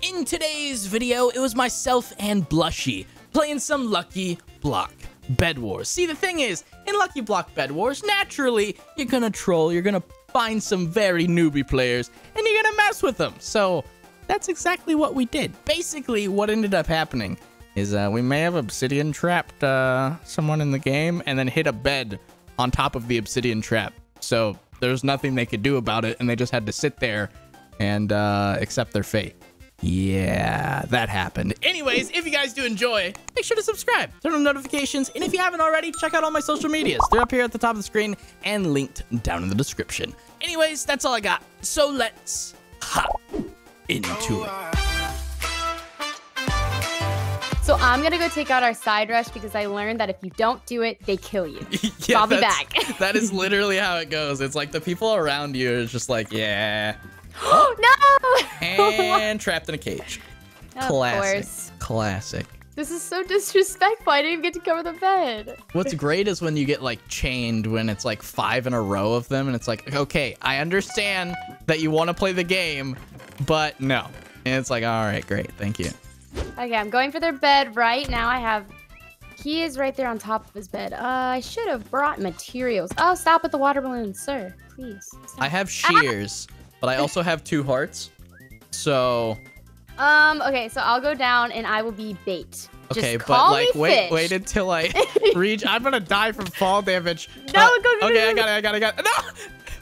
In today's video, it was myself and Blushi playing some Lucky Block Bed Wars. See, the thing is, in Lucky Block Bed Wars, naturally, you're gonna troll, you're gonna find some very newbie players, and you're gonna mess with them. So that's exactly what we did. Basically, what ended up happening is we may have obsidian trapped someone in the game and then hit a bed on top of the obsidian trap. So there's nothing they could do about it, and they just had to sit there and accept their fate. Yeah, that happened. Anyways, if you guys do enjoy, make sure to subscribe, turn on notifications, and if you haven't already, check out all my social medias. They're up here at the top of the screen and linked down in the description. Anyways, that's all I got. So let's hop into it. So I'm going to go take out our side rush because I learned that if you don't do it, they kill you. Yeah, I'll be back. That is literally how it goes. It's like the people around you are just like, yeah. Oh, no! And trapped in a cage. Of course. Classic. This is so disrespectful. I didn't even get to cover the bed. What's great is when you get like chained when it's like 5 in a row of them. And it's like, okay, I understand that you want to play the game, but no. And it's like, all right, great. Thank you. Okay, I'm going for their bed right now. He is right there on top of his bed. I should have brought materials. Oh, stop with the water balloon, sir. Please. Stop. I have shears, but I also have 2 hearts. So. Okay, so I'll go down and I will be bait. Okay, just call but like, me wait, fish. Wait until I reach. I'm gonna die from fall damage. No, go. Okay, I got it. No,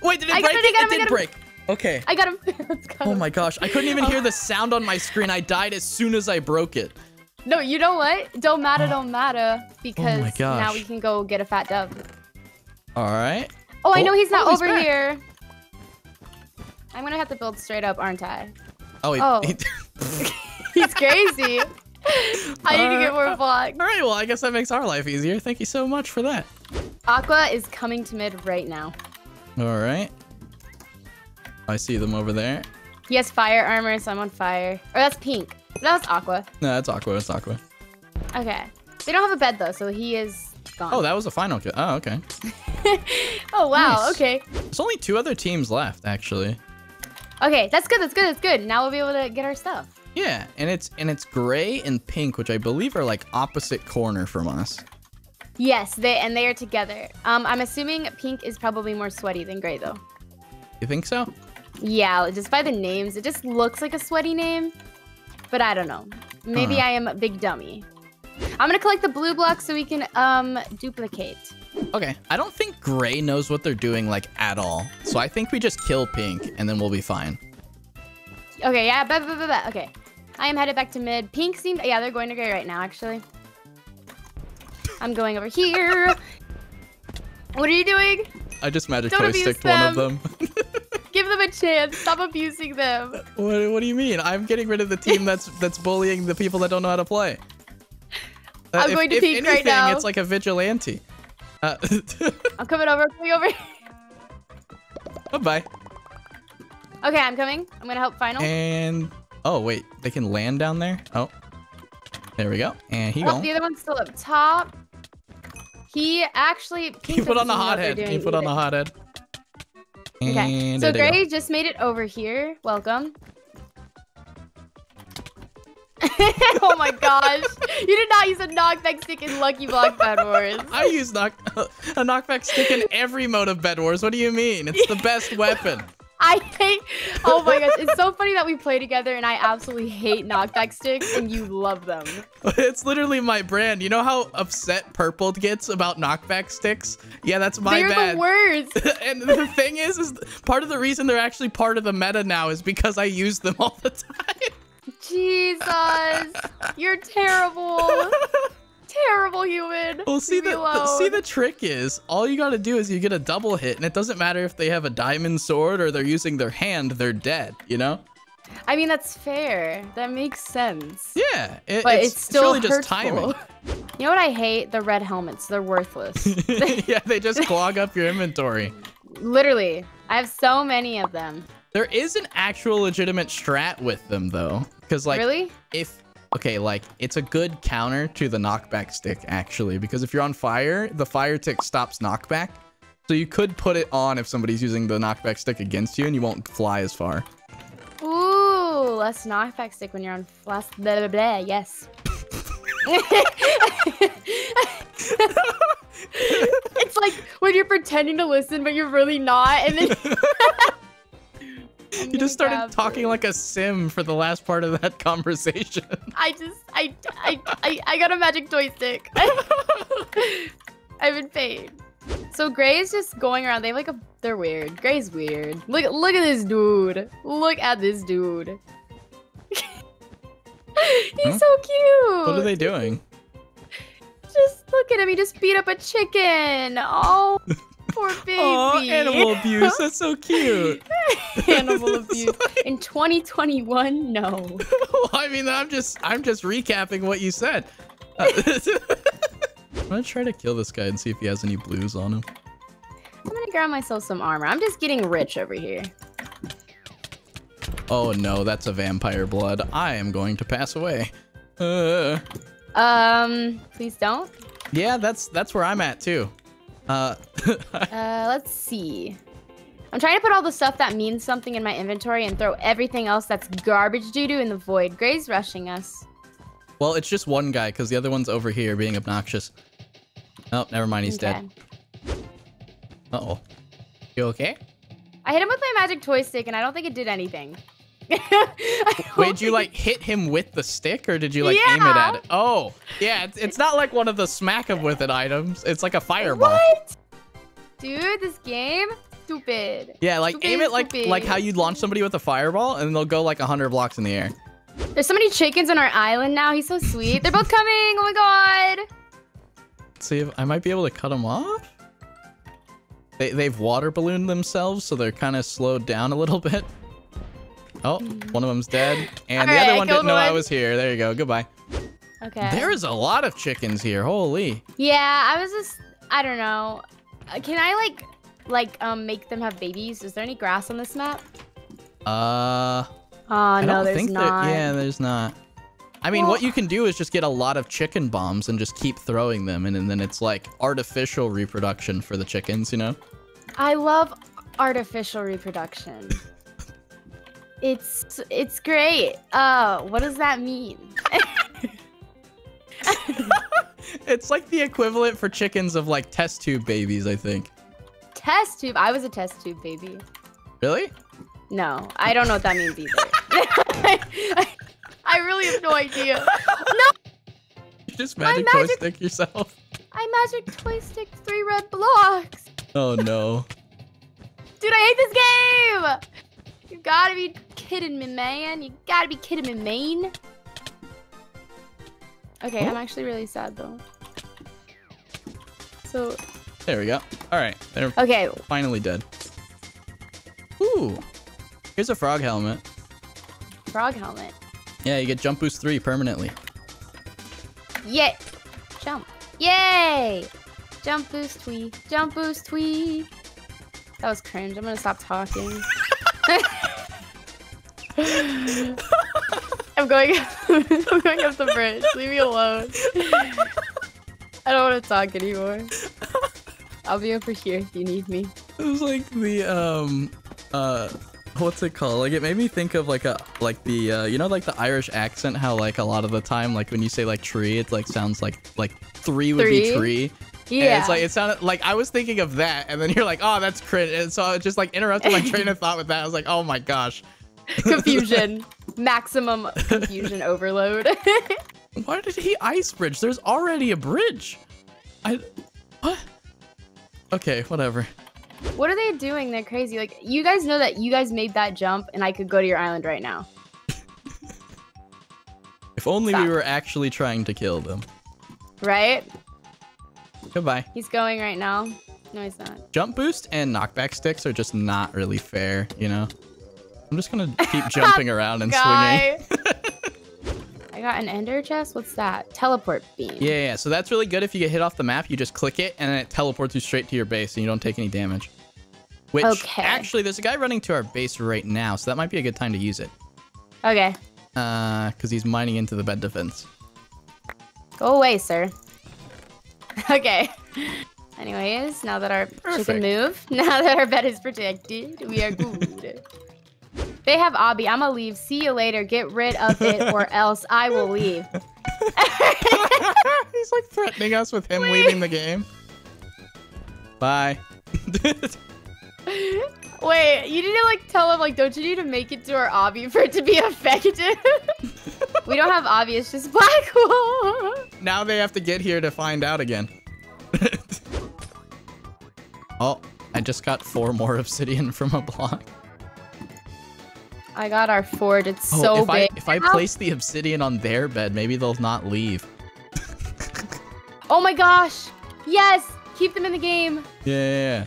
wait, did it break? It didn't break. Okay. I got him. Let's go. Oh my gosh. I couldn't even hear the sound on my screen. I died as soon as I broke it. No, you know what? Don't matter. Because now we can go get a fat dove. All right. Oh, I know he's not over here. I'm going to have to build straight up, aren't I? Oh. He's crazy. I need to get more blocks. All right. Well, I guess that makes our life easier. Thank you so much for that. Aqua is coming to mid right now. All right. I see them over there. He has fire armor, so I'm on fire. Or that's pink. That's Aqua. No, that's Aqua. It's Aqua. Okay. They don't have a bed, though, so he is gone. Oh, that was a final kill. Oh, okay. Oh, wow. Nice. Okay. There's only 2 other teams left, actually. Okay, that's good. Now we'll be able to get our stuff. Yeah, and it's gray and pink, which I believe are, like, opposite corner from us. Yes, they are together. I'm assuming pink is probably more sweaty than gray, though. You think so? Yeah, just by the names, it just looks like a sweaty name, but I don't know. Maybe I am a big dummy. I'm gonna collect the blue blocks so we can duplicate. Okay, I don't think gray knows what they're doing like at all, so I think we just kill pink and then we'll be fine. Okay, yeah, okay. I am headed back to mid. Pink seemed, yeah, they're going to gray right now actually. I'm going over here. What are you doing? I just magic joysticked one of them. Give them a chance. Stop abusing them. What do you mean? I'm getting rid of the team that's bullying the people that don't know how to play. I'm going to peek right now. It's like a vigilante. I'm coming over. Coming over. Bye-bye. Okay, I'm coming. I'm going to help final. And, oh, wait. They can land down there? Oh. There we go. And he gone. The other one's still up top. He actually... He put on the hothead. He put on the hothead. Okay, so Gray just made it over here. Welcome. Oh my gosh. You did not use a knockback stick in Lucky Block Bed Wars. I use a knockback stick in every mode of Bed Wars. What do you mean? It's the best weapon. I hate... Oh my gosh. It's so funny that we play together and I absolutely hate knockback sticks and you love them. It's literally my brand. You know how upset Purpled gets about knockback sticks? Yeah, that's my bad. They're the worst. And the thing is part of the reason they're actually part of the meta now is because I use them all the time. Jesus. You're terrible. Terrible human. Well, see the trick is all you got to do is you get a double hit and it doesn't matter if they have a diamond sword or they're using their hand, they're dead, you know? I mean, that's fair. That makes sense. Yeah, but it's still really hurtful. Just timing. You know what I hate? The red helmets. They're worthless. Yeah, they just clog up your inventory. Literally. I have so many of them. There is an actual legitimate strat with them though. Because like really? Okay, like, it's a good counter to the knockback stick, actually, because if you're on fire, the fire tick stops knockback. So you could put it on if somebody's using the knockback stick against you, and you won't fly as far. Ooh, less knockback when you're on less blah blah blah. Yes. It's like when you're pretending to listen, but you're really not, and then you just started talking like a sim for the last part of that conversation. I got a magic toy stick. I've been paid. So Gray is just going around. They have like a. They're weird. Gray's weird. Look at this dude. Look at this dude. He's so cute. What are they doing? Just look at him. He just beat up a chicken. Oh, poor baby. Oh, animal abuse. That's so cute. Animal abuse. Like... In 2021, no. Well, I mean, I'm just recapping what you said. I'm gonna try to kill this guy and see if he has any blues on him. I'm gonna grab myself some armor. I'm just getting rich over here. Oh no, that's a vampire blood. I am going to pass away. Please don't. Yeah, that's where I'm at too. Let's see. I'm trying to put all the stuff that means something in my inventory and throw everything else that's garbage doo-doo in the void. Gray's rushing us. Well, it's just one guy because the other one's over here being obnoxious. Oh, never mind. He's dead. Uh-oh. You okay? I hit him with my magic toy stick, and I don't think it did anything. Wait, did you, like, hit him with the stick, or did you, like, aim it at it? Oh, yeah. It's not like one of the smack-em-with-it items. It's like a fireball. What? Dude, this game? Stupid. Yeah, like, stupid, aim it like how you'd launch somebody with a fireball, and they'll go, like, 100 blocks in the air. There's so many chickens on our island now. He's so sweet. They're both coming. Oh, my God. Let's see if I might be able to cut them off. They've water ballooned themselves, so they're kind of slowed down a little bit. Oh, one of them's dead. And the other one didn't know I was here. There you go. Goodbye. Okay. There is a lot of chickens here. Holy. Yeah, I was just... I don't know. Can I, like make them have babies? Is there any grass on this map? Oh, no, there's not. Yeah, there's not. I mean, what you can do is just get a lot of chicken bombs and just keep throwing them, and then it's like artificial reproduction for the chickens, you know? I love artificial reproduction. It's great. What does that mean? It's like the equivalent for chickens of like test tube babies, I think. Test tube? I was a test tube baby. Really? No, I don't know what that means either. I really have no idea. No! You just magic toy stick yourself. I magic toy stick 3 red blocks. Oh no. Dude, I hate this game! You gotta be kidding me, man. You gotta be kidding me, man. Okay, I'm actually really sad though. So. There we go. Alright, they're finally dead. Ooh, here's a frog helmet. Frog helmet? Yeah, you get jump boost 3 permanently. Yay! Jump. Yay! Jump boost twee. Jump boost twee. That was cringe. I'm gonna stop talking. I'm going up the bridge. Leave me alone. I don't want to talk anymore. I'll be over here if you need me. It was like the what's it called? Like, it made me think of like the you know, like the Irish accent, how like a lot of the time, like when you say like tree, it like sounds like three would be tree. Yeah. And it's like, it sounded like I was thinking of that, and then you're like, oh, that's cringe. And so I just like interrupted my train of thought with that. I was like, oh my gosh. Confusion. Maximum confusion overload. Why did he ice bridge? There's already a bridge. What? Okay, whatever. What are they doing? They're crazy. Like, you guys know that you guys made that jump and I could go to your island right now. If only we were actually trying to kill them. Right? Goodbye. He's going right now. No, he's not. Jump boost and knockback sticks are just not really fair, you know? I'm just gonna keep jumping around and swinging. I got an ender chest. What's that? Teleport beam. Yeah, so that's really good. If you get hit off the map, you just click it, and then it teleports you straight to your base, and you don't take any damage. Which, actually, there's a guy running to our base right now, so that might be a good time to use it. Okay. Because he's mining into the bed defense. Go away, sir. Okay. Anyways, now that our chicken move, now that our bed is protected, we are good. They have Obby. I'm gonna leave. See you later. Get rid of it or else I will leave. He's like threatening us with him leaving the game. Bye. Wait, you need to like tell him like, don't you need to make it to our Obby for it to be effective? We don't have Obby, it's just black hole. Now they have to get here to find out again. Oh, I just got 4 more obsidian from a block. I got our fort. It's so big. If I place the obsidian on their bed, maybe they'll not leave. Oh my gosh! Yes! Keep them in the game. Yeah.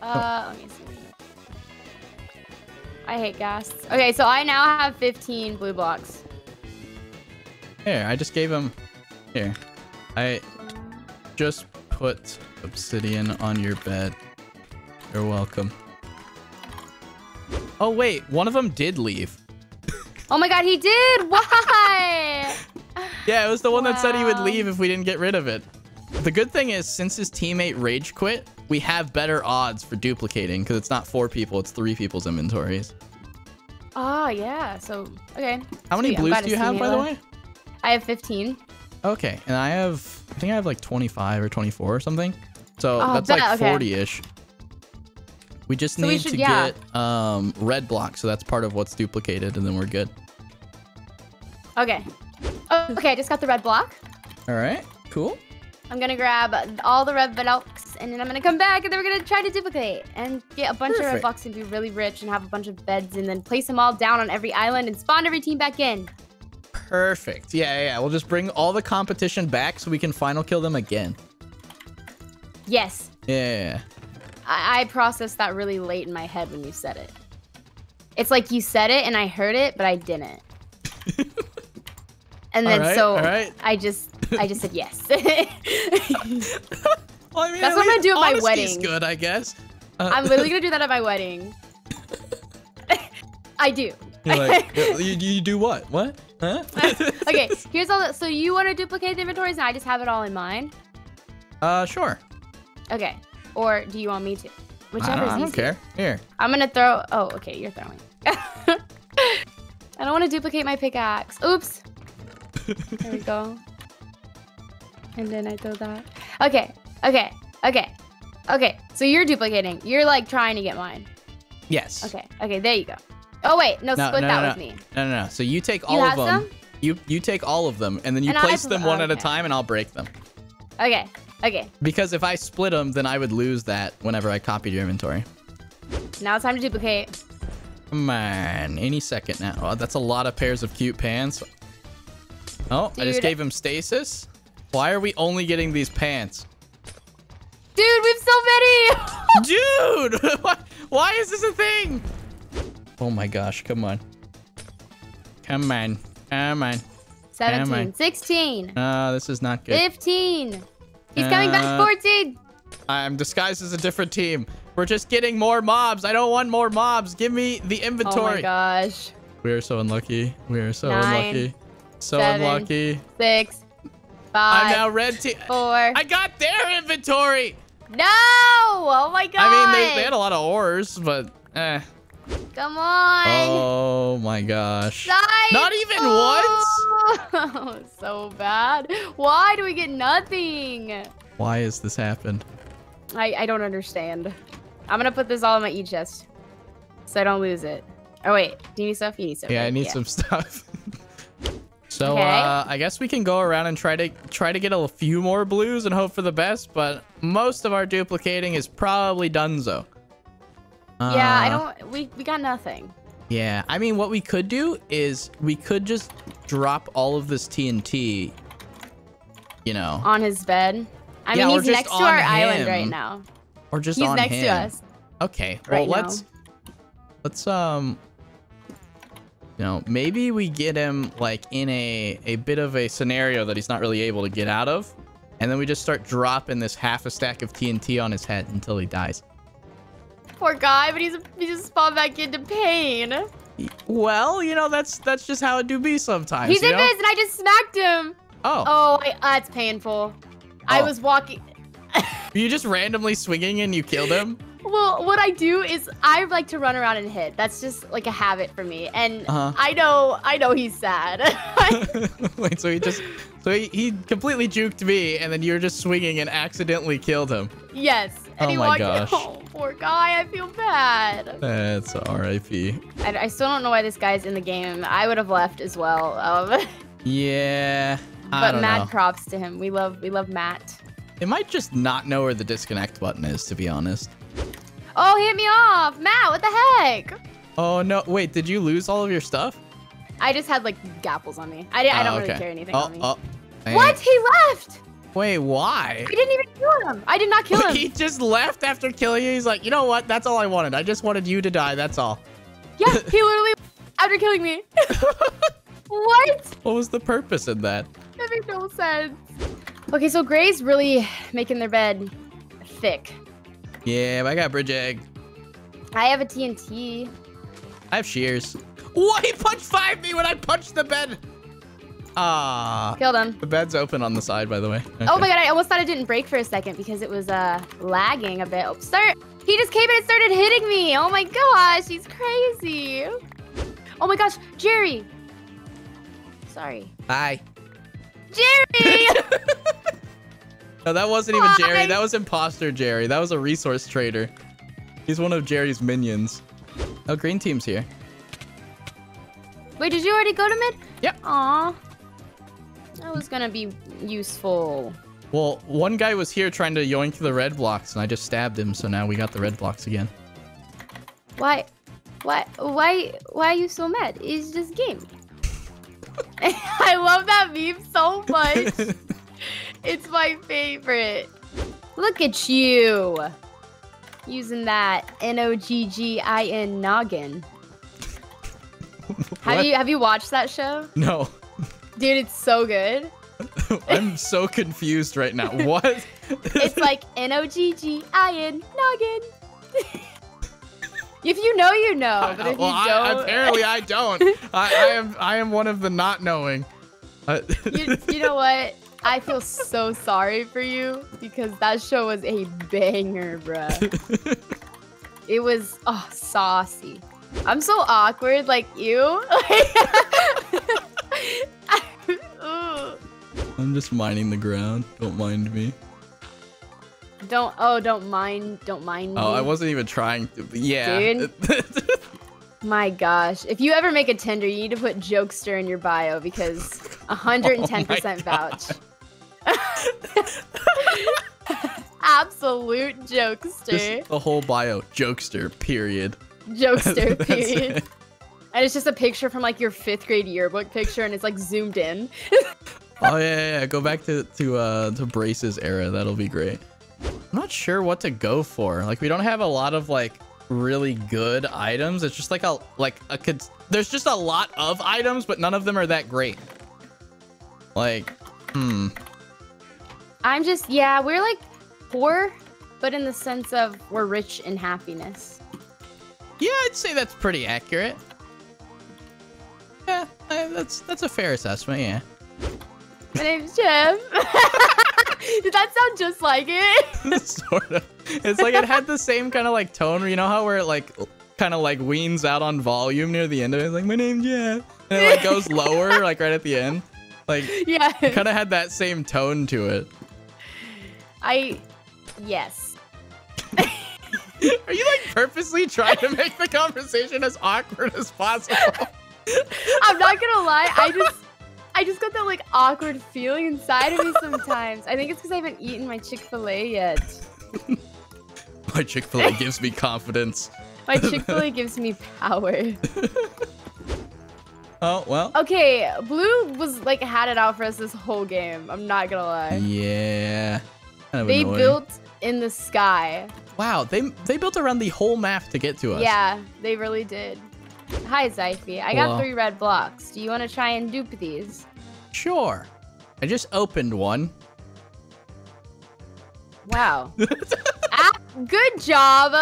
Let me see. I hate ghasts. Okay, so I now have 15 blue blocks. Here, I just gave them. Here, I just put obsidian on your bed. You're welcome. Oh, wait. One of them did leave. Oh, my God. He did. Why? Yeah, it was the one that said he would leave if we didn't get rid of it. The good thing is, since his teammate rage quit, we have better odds for duplicating because it's not 4 people. It's 3 people's inventories. Oh, yeah. So, okay. How many blues do you have, by the way? I have 15. Okay. And I have, I think I have like 25 or 24 or something. So that's like 40-ish. Okay. We just need to get red blocks, so that's part of what's duplicated, and then we're good. Okay. Oh, okay, I just got the red block. All right, cool. I'm going to grab all the red blocks, and then I'm going to come back, and then we're going to try to duplicate and get a bunch of red blocks and be really rich and have a bunch of beds, and then place them all down on every island and spawn every team back in. Perfect. Yeah, yeah, yeah. We'll just bring all the competition back so we can final kill them again. Yes. Yeah. I processed that really late in my head when you said it. It's like you said it and I heard it, but I didn't. And then I just said yes. Well, I mean, that's what I'm gonna do at my wedding. Honesty's good, I guess. I'm literally gonna do that at my wedding. I do. You're like, you do what? What? Huh? Okay, here's all that. So you want to duplicate the inventories, and I just have it all in mine. Sure. Okay. Or do you want me to? Whichever is easy. I don't care. Here. I'm going to throw. Oh, okay. You're throwing. I don't want to duplicate my pickaxe. Oops. There we go. And then I throw that. Okay. Okay. Okay. Okay. So you're duplicating. You're like trying to get mine. Yes. Okay. Okay. There you go. Oh, wait. No, split that with me. No. So you take all of them. You take all of them and then you place them one at a time and I'll break them. Okay. Okay. Because if I split them, then I would lose that whenever I copied your inventory. Now it's time to duplicate. Come on. Any second now. Oh, that's a lot of pairs of cute pants. Oh, dude. I just gave him stasis. Why are we only getting these pants? Dude, we have so many. Dude, why is this a thing? Oh, my gosh. Come on. Come on. Come on. 17. Come on. 16. This is not good. 15. He's coming back 14. I'm disguised as a different team. We're just getting more mobs. I don't want more mobs. Give me the inventory. Oh my gosh. We are so unlucky. We are so 9, unlucky. So 7, unlucky. 6, 5. I'm now red team. 4. I got their inventory. No. Oh my god. I mean, they had a lot of ores, but eh. Come on. Oh my gosh. Nice. Not even once. Oh, so bad. Why do we get nothing? Why has this happened? I don't understand. I'm going to put this all in my e-chest so I don't lose it. Oh, wait. Do you need stuff? You need stuff. Yeah, right? I need some stuff. So okay. I guess we can go around and try to get a few more blues and hope for the best. But most of our duplicating is probably donezo. Yeah, we got nothing. Yeah, I mean, what we could do is we could just drop all of this TNT, you know. On his bed. I mean, he's next to our island right now. Or just on him. He's next to us. Okay, well, let's you know, maybe we get him, like, in a bit of a scenario that he's not really able to get out of. And then we just start dropping this half a stack of TNT on his head until he dies. Poor guy, but he just spawned back into pain. Well, you know, that's just how it do be sometimes. He's in this, and I just smacked him. Oh. Oh, that's painful. Oh. I was walking. Were you just randomly swinging and you killed him? Well, what I do is I like to run around and hit. That's just like a habit for me. And I know he's sad. Wait, so he completely juked me, and then you're just swinging and accidentally killed him. Yes. And oh my gosh. Oh, poor guy. I feel bad. That's R.I.P. I still don't know why this guy's in the game. I would have left as well. Yeah. But Matt, props to him. We love Matt. It might just not know where the disconnect button is, to be honest. Oh, he hit me off. Matt, what the heck? Oh, no. Wait, did you lose all of your stuff? I just had, like, gapples on me. I don't really care anything on me. What? He left! Wait, why? I didn't even kill him. I did not kill him. He just left after killing you. He's like, you know what? That's all I wanted. I just wanted you to die. That's all. Yeah, he literally after killing me. What? What was the purpose in that? That makes no sense. Okay, so Gray's really making their bed thick. Yeah, but I got bridge egg. I have a TNT. I have shears. What? He punched 5 me when I punched the bed. Ah. Killed him. The bed's open on the side, by the way. Okay. Oh my god, I almost thought it didn't break for a second because it was lagging a bit. Oh, sir, he just came in and started hitting me. Oh my gosh, he's crazy. Oh my gosh, Jerry. Sorry. Bye. Jerry! No, that wasn't even Jerry. That was imposter Jerry. That was a resource trader. He's one of Jerry's minions. Oh, green team's here. Wait, did you already go to mid? Yep. Aw. That was gonna be useful. Well, one guy was here trying to yoink the red blocks, and I just stabbed him, so now we got the red blocks again. Why are you so mad? It's just game. I love that meme so much. It's my favorite. Look at you. Using that N-O-G-G-I-N noggin. Have you watched that show? No. Dude, it's so good. I'm so confused right now. What? It's like N-O-G-G-I-N noggin. If you know, you know. But if you don't... apparently, I don't. I am one of the not knowing. You know what? I feel so sorry for you because that show was a banger, bruh. It was saucy. I'm so awkward, like you. I'm just mining the ground. Don't mind me. Don't mind me. Oh, I wasn't even trying to. Yeah. Dude. My gosh. If you ever make a Tinder, you need to put jokester in your bio because 110% vouch. Absolute jokester. Just the whole bio, jokester, period. Jokester, period. It. And it's just a picture from like your 5th grade yearbook picture and it's like zoomed in. Oh yeah. Go back to Brace's era. That'll be great. I'm not sure what to go for. Like, we don't have a lot of like really good items. It's just like there's just a lot of items, but none of them are that great. Like, I'm just, yeah, we're like poor, but in the sense of we're rich in happiness. Yeah, I'd say that's pretty accurate. Yeah, that's a fair assessment, yeah. My name's Jim. Did that sound just like it? Sort of. It's like it had the same kind of like tone. You know how where it like kind of like weans out on volume near the end of it? It's like, my name's Jeff. And it like goes lower like right at the end. Like, yeah. It kind of had that same tone to it. Yes. Are you like purposely trying to make the conversation as awkward as possible? I'm not gonna lie. I just got that like awkward feeling inside of me sometimes. I think it's because I haven't eaten my Chick-fil-A yet. My Chick-fil-A gives me confidence. My Chick-fil-A gives me power. Oh, well. Okay, Blue was like had it out for us this whole game. I'm not gonna lie. Yeah. Kind of they annoying. Built in the sky. Wow, they built around the whole map to get to us. Yeah, they really did. Hi, Zyphi. I got 3 red blocks. Do you want to try and dupe these? Sure. I just opened one. Wow. Good job.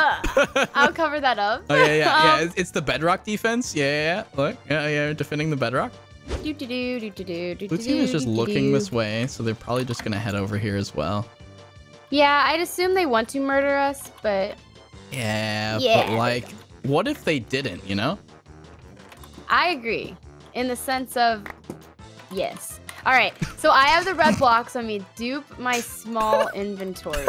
I'll cover that up. Oh, yeah. It's the bedrock defense. Yeah. Look. Yeah. Defending the bedrock. Blue team is just looking this way, so they're probably just going to head over here as well. Yeah, I'd assume they want to murder us, but Yeah, but like, what if they didn't, you know? I agree, in the sense of, yes. All right, so I have the red blocks. Let me dupe my small inventory.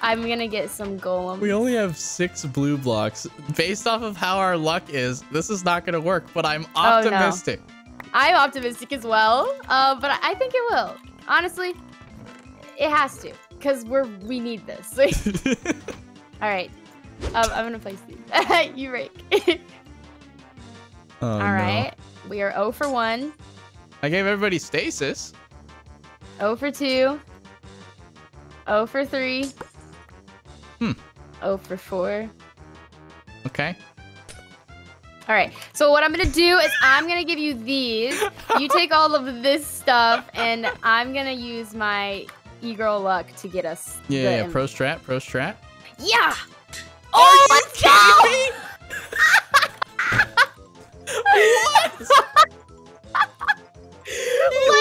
I'm gonna get some golems. We only have 6 blue blocks. Based off of how our luck is, this is not gonna work, but I'm optimistic. Oh, no. I'm optimistic as well, but I think it will. Honestly, it has to, because we need this. All right, I'm gonna place these. You rake. Oh, all right, no. We are 0 for 1. I gave everybody stasis. 0 for 2. 0 for 3. 0 for 4. Okay. All right. So what I'm going to do is I'm going to give you these. You take all of this stuff, and I'm going to use my e-girl luck to get us. Yeah, pro strat, pro strat. Yeah. Oh, let's go.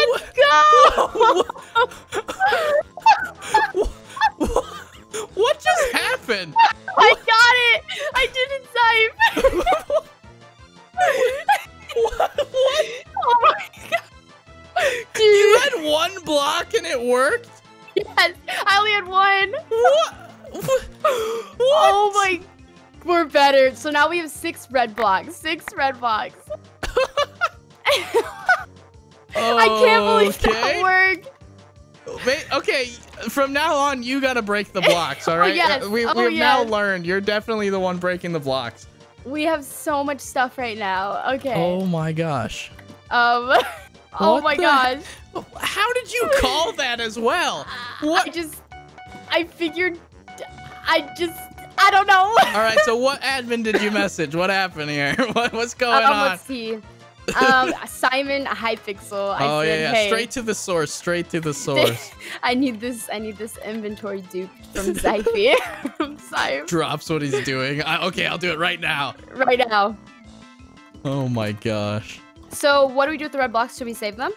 What? Let's go. What just happened? I got it. I did it, Simon. What? Oh my god. Dude. You had 1 block and it worked? Yes. I only had 1. What? Oh my. We're better. So now we have 6 red blocks. 6 red blocks. I can't believe that worked. Okay, from now on, you gotta break the blocks, all right? Oh, yes. We've now learned. You're definitely the one breaking the blocks. We have so much stuff right now. Okay. Oh, my gosh. Oh, my gosh. How did you call that as well? What? I figured, I don't know. All right, so what admin did you message? What happened here? What's going on? Let's see. Simon Hypixel. I said, hey, straight to the source, straight to the source. I need this inventory dupe from Zyphi. I'm sorry. Drops what he's doing. Okay, I'll do it right now. Right now. Oh my gosh. So what do we do with the red blocks? Should we save them?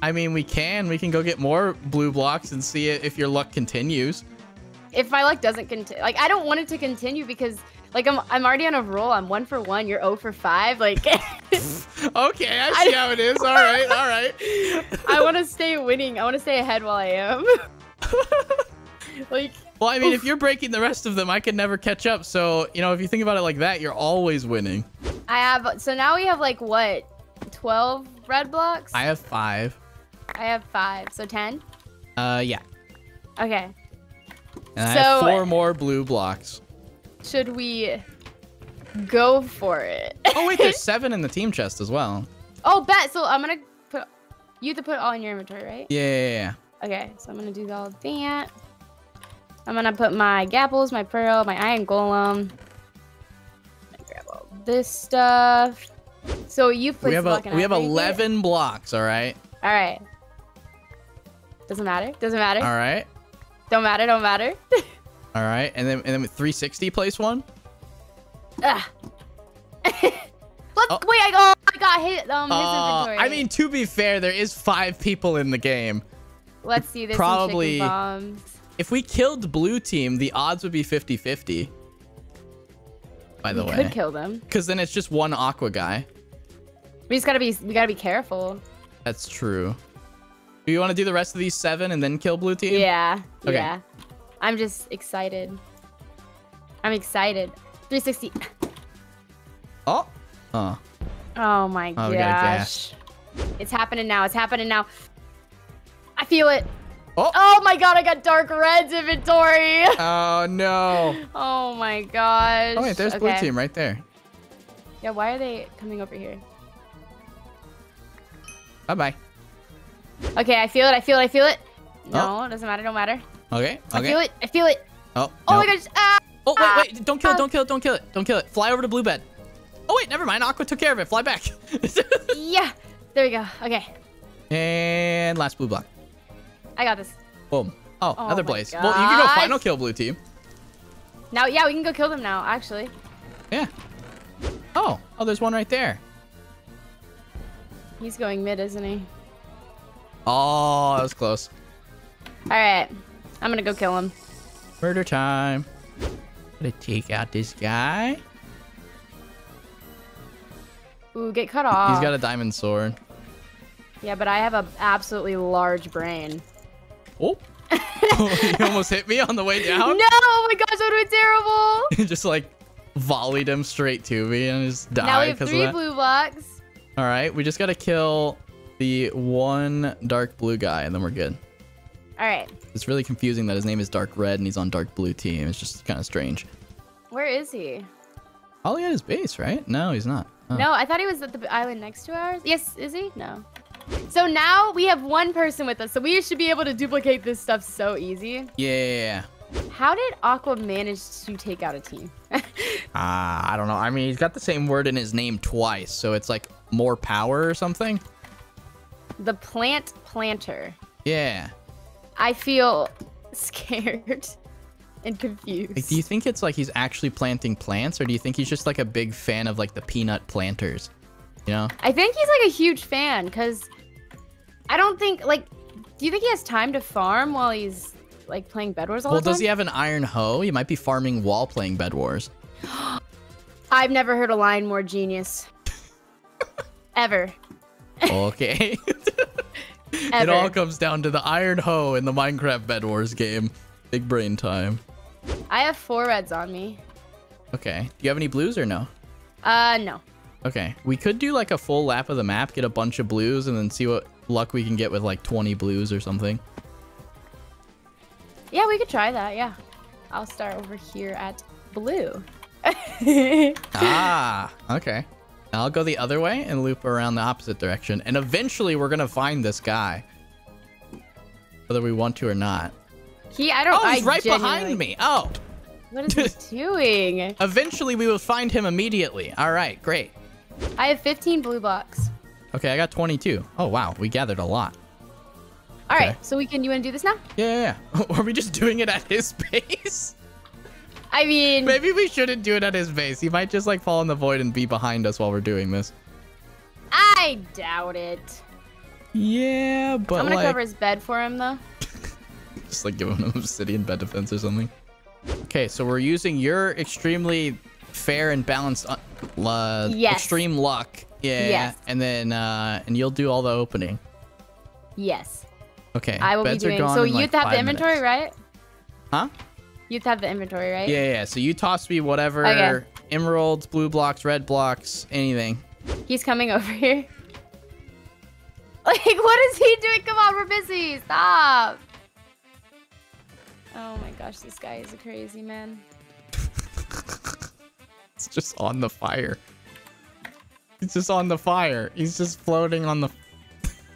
I mean, we can go get more blue blocks and see if your luck continues. If my luck doesn't continue, like, I don't want it to continue because, like, I'm already on a roll. I'm 1 for 1. You're 0 for 5. Like, okay, I see how it is. All right, all right. I want to stay winning. I want to stay ahead while I am. Like, well, I mean, if you're breaking the rest of them, I could never catch up. So, you know, if you think about it like that, you're always winning. So now we have like what, 12 red blocks? I have 5. I have 5. So 10. Yeah. Okay. And so, I have 4 more blue blocks. Should we go for it? Oh, wait, there's 7 in the team chest as well. Oh, bet. So I'm going to put... You have to put all in your inventory, right? Yeah. Okay, so I'm going to do all that. I'm going to put my gapples, my pearl, my iron golem. I'm grab all this stuff. So you put... We have 11 blocks, all right? All right. Doesn't matter. Doesn't matter. All right. Don't matter, don't matter. All right, and then with 360 place 1. Wait, I got hit. His inventory. I mean, to be fair, there is 5 people in the game. Let's see. There's probably some chicken bombs. If we killed blue team, the odds would be 50-50. By the way, we could kill them. Because then it's just 1 Aqua guy. We gotta be careful. That's true. Do you want to do the rest of these 7 and then kill blue team? Yeah. Okay. Yeah. I'm just excited. I'm excited. 360. Oh. Oh. Oh my gosh. It's happening now. It's happening now. I feel it. Oh. Oh my god, I got dark red's inventory. Oh no. Oh my gosh. Oh wait, there's blue team right there. Yeah, why are they coming over here? Bye-bye. Okay, I feel it, I feel it, I feel it. No, it doesn't matter, don't matter. Okay, okay. I feel it, I feel it. Oh, oh no. My gosh. Oh, wait, don't kill it, don't kill it, don't kill it, don't kill it. Fly over to blue bed. Oh, wait, never mind. Aqua took care of it. Fly back. Yeah, there we go. Okay. And last blue block. I got this. Boom. Oh, another blaze. Well, you can go final kill blue team. Now, yeah, we can go kill them now, actually. Yeah. Oh, there's one right there. He's going mid, isn't he? Oh, that was close. All right. I'm going to go kill him. Murder time. Gotta take out this guy. Ooh, get cut off. He's got a diamond sword. Yeah, but I have an absolutely large brain. Oh. You almost hit me on the way down? No, oh my gosh, that would be terrible. He just like volleyed him straight to me and just died. Now we have 3 blue blocks. All right, we just got to kill the one dark blue guy and then we're good. All right. It's really confusing that his name is dark red and he's on dark blue team. It's just kind of strange. Where is he? Probably at his base, right? No, he's not. Oh. No, I thought he was at the island next to ours. Yes, is he? No. So now we have one person with us, so we should be able to duplicate this stuff so easy. Yeah. How did Aqua manage to take out a team? I don't know. I mean, he's got the same word in his name twice, so it's like more power or something. The plant planter. Yeah. I feel scared and confused. Like, do you think it's like he's actually planting plants, or do you think he's just like a big fan of like the peanut planters? You know? I think he's like a huge fan because I don't think like, do you think he has time to farm while he's like playing Bedwars all the time? Well, does he have an iron hoe? He might be farming while playing Bedwars. I've never heard a line more genius. Ever. Okay. Ever. It all comes down to the iron hoe in the Minecraft Bedwars game. Big brain time. I have 4 reds on me. Okay. Do you have any blues or no? No. Okay, we could do like a full lap of the map, get a bunch of blues, and then see what luck we can get with like 20 blues or something. Yeah, we could try that, yeah. I'll start over here at blue. Ah, okay. I'll go the other way and loop around the opposite direction. And eventually we're going to find this guy. Whether we want to or not. Oh, he's right behind me. Oh. What is he doing? Eventually we will find him immediately. All right, great. I have 15 blue blocks. Okay, I got 22. Oh, wow. We gathered a lot. All right, so you want to do this now? Yeah, yeah, yeah. Are we just doing it at his base? I mean... Maybe we shouldn't do it at his base. He might just, like, fall in the void and be behind us while we're doing this. I doubt it. Yeah, but, I'm going to cover his bed for him, though. Just, like, give him an obsidian bed defense or something. Okay, so we're using your extremely fair and balanced extreme luck. Yeah, yes. And then and you'll do all the opening. Yes. Okay. I will be doing. So you'd have the inventory, right? Huh? You'd have the inventory, right? Yeah, yeah. So you toss me whatever emeralds, blue blocks, red blocks, anything. He's coming over here. Like, what is he doing? Come on, we're busy. Stop. Oh my gosh, this guy is a crazy man. It's just on the fire. It's just on the fire. He's just floating on the...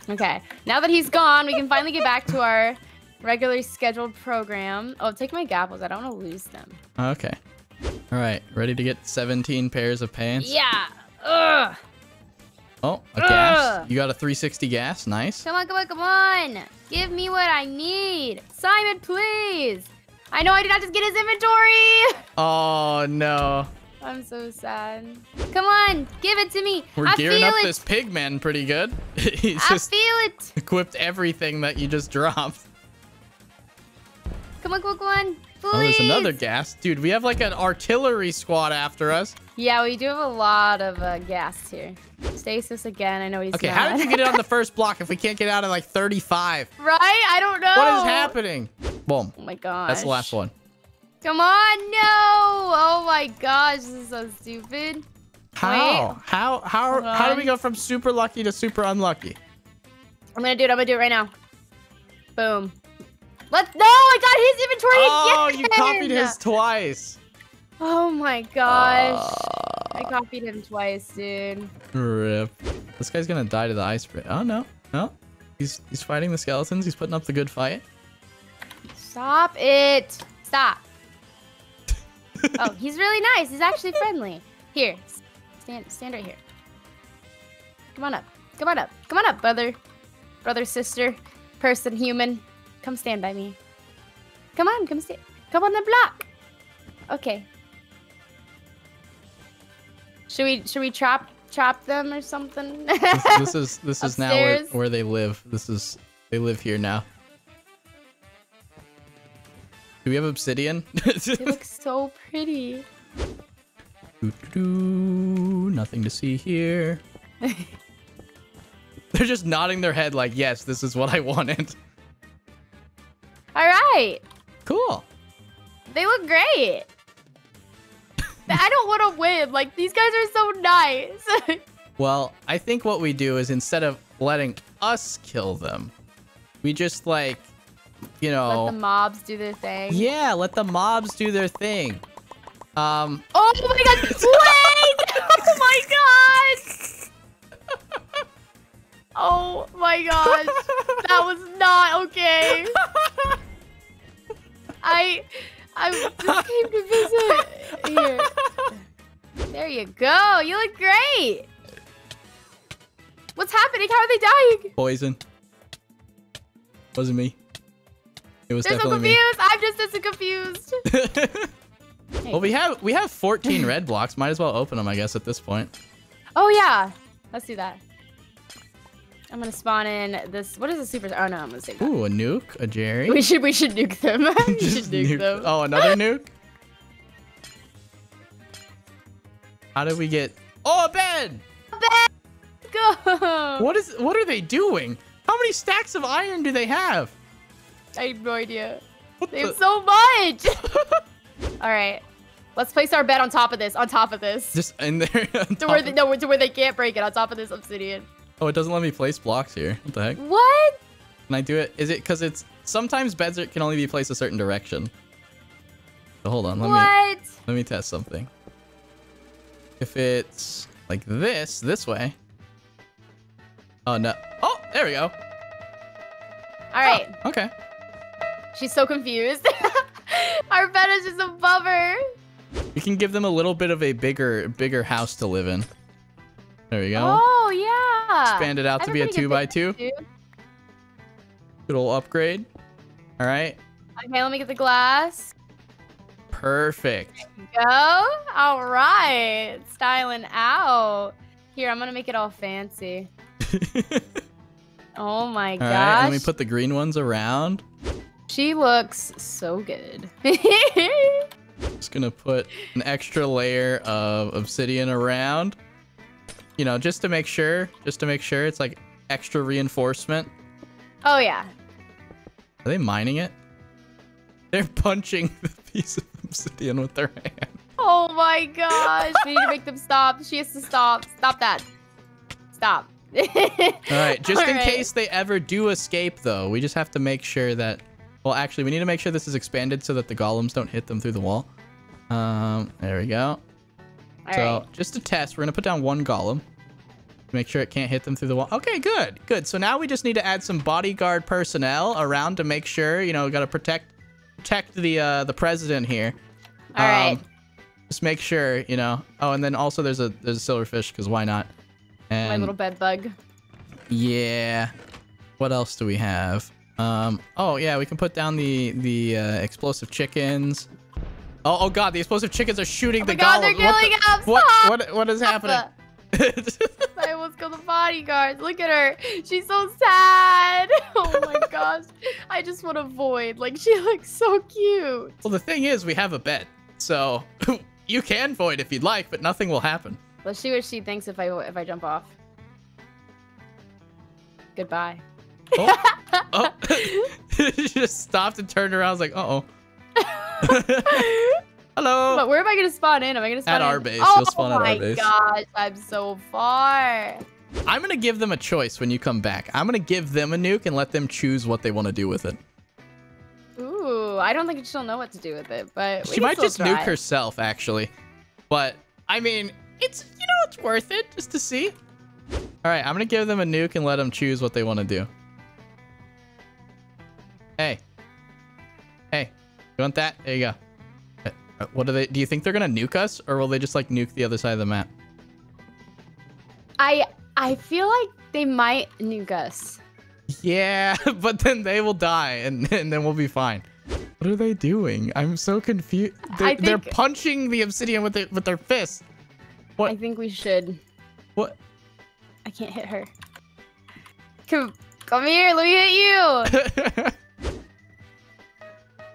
Okay, now that he's gone, we can finally get back to our regularly scheduled program. Oh, take my gapples. I don't want to lose them. Okay. All right, ready to get 17 pairs of pants? Yeah. Ugh. Oh, a gas. You got a 360 gas. Nice. Come on, come on, come on. Give me what I need. Simon, please. I know I did not just get his inventory. Oh, no. I'm so sad. Come on, give it to me. We're gearing up this pigman pretty good. He's just equipped everything that you just dropped. Come on, come on, come on. Please. Oh, there's another gas. Dude, we have like an artillery squad after us. Yeah, we do have a lot of gas here. Stasis again. I know he's mad. How did you get it on the first block if we can't get out of like 35? Right? I don't know. What is happening? Boom. Oh my gosh. That's the last one. Come on. No. Oh my gosh. This is so stupid. How? Wait. How do we go from super lucky to super unlucky? I'm going to do it. I'm going to do it right now. Boom. No, I got his inventory again. Oh, you copied his twice. Oh my gosh. I copied him twice, dude. Rip. This guy's gonna die to the ice break. Oh no. No. He's fighting the skeletons. He's putting up the good fight. Stop it. Stop. Oh, he's really nice. He's actually friendly. Here. Stand right here. Come on up. Come on up. Come on up, brother. Brother, sister, person, human. Come stand by me. Come on, come stand. Come on the block. Okay. Should we chop them or something? This is now where they live. They live here now. Do we have obsidian? It looks so pretty. Nothing to see here. They're just nodding their head like, yes, this is what I wanted. All right. Cool. They look great. I don't want to win. Like, these guys are so nice. Well, I think what we do is instead of letting us kill them, we just, like, you know... Let the mobs do their thing. Yeah, let the mobs do their thing. Oh my god! Wait! Oh my god! Oh my gosh! That was not okay. I just came to visit here. There you go. You look great. What's happening? How are they dying? Poison. Wasn't me. It was definitely me. They're so confused. I'm just as confused. Well, we have 14 red blocks. Might as well open them, I guess, at this point. Oh yeah, let's do that. I'm gonna spawn in this. What is the super? Oh no, I'm gonna save that. Ooh, a nuke, a Jerry. We should nuke them. We should nuke them. Oh, another nuke. How did we get? Oh, a bed. A bed. Go. What are they doing? How many stacks of iron do they have? I have no idea. They have so much. All right, let's place our bed on top of this. On top of this. Just in there. To where they can't break it. On top of this obsidian. Oh, it doesn't let me place blocks here. What the heck? What? Can I do it? Is it because it's sometimes beds can only be placed a certain direction? So hold on. Let me test something. If it's like this way. Oh no! Oh, there we go. All right. Oh, okay. She's so confused. Our bed is just above her. You can give them a little bit of a bigger house to live in. There we go. Oh, yeah. Expand it out to be a 2x2. Good old upgrade. All right. Okay, let me get the glass. Perfect. There you go. All right. Styling out. Here, I'm going to make it all fancy. Oh, my gosh. All right, let me put the green ones around. She looks so good. Just gonna put an extra layer of obsidian around, you know, just to make sure it's like extra reinforcement. Oh yeah. Are they mining it? They're punching the piece of obsidian with their hand. Oh my gosh! We need to make them stop. She has to stop. Stop that. Stop. All right. Just in case they ever do escape, though, we just have to make sure that. Well, actually, we need to make sure this is expanded so that the golems don't hit them through the wall. There we go. All right. Just to test, we're going to put down one golem. Make sure it can't hit them through the wall. Okay, good. Good. So now we just need to add some bodyguard personnel around to make sure, you know, we've got to protect the president here. All right. Just make sure, you know. Oh, and then also there's a silverfish, because why not? And my little bed bug. Yeah. What else do we have? Oh yeah, we can put down the explosive chickens. Oh god, the explosive chickens are shooting the golem. Oh my god, they're killing us! What is happening? I almost killed the bodyguards. Look at her. She's so sad. Oh my gosh. I just want to void. Like, she looks so cute. Well, the thing is, we have a bed. So, you can void if you'd like, but nothing will happen. Let's see what she thinks if I jump off. Goodbye. Oh. Oh. She just stopped and turned around. I was like, uh-oh. Hello. But where am I going to spawn in? Am I going to spawn in? At our base. You'll spawn at our base. Oh my gosh, I'm so far. I'm going to give them a choice when you come back. I'm going to give them a nuke and let them choose what they want to do with it. Ooh, I don't think she'll know what to do with it, but she might just nuke herself, actually. But, I mean, it's, you know, it's worth it just to see. All right, I'm going to give them a nuke and let them choose what they want to do. Hey. Hey. You want that? There you go. What are they? Do you think they're going to nuke us, or will they just like nuke the other side of the map? I feel like they might nuke us. Yeah, but then they will die and then we'll be fine. What are they doing? I'm so confused. They're punching the obsidian with their fists. What? I think we should. What? I can't hit her. Come here. Let me hit you.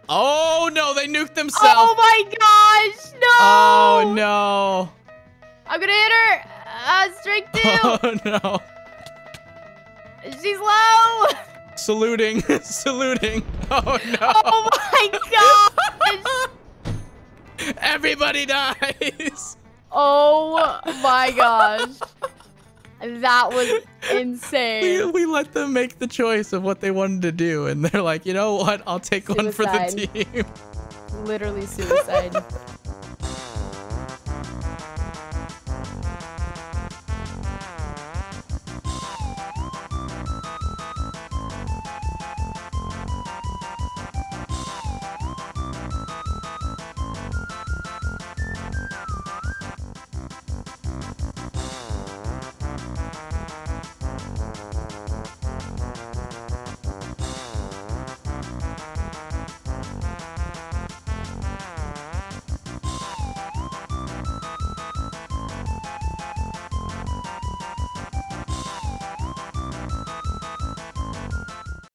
Oh, no, they nuked themselves. Oh, my gosh, no. Oh, no. I'm going to hit her. Strike two. Oh, no. She's low. Saluting. Saluting. Oh, no. Oh, my gosh. Everybody dies. Oh, my gosh. That was insane. We let them make the choice of what they wanted to do, and they're like, you know what? I'll take one for the team. Literally suicide.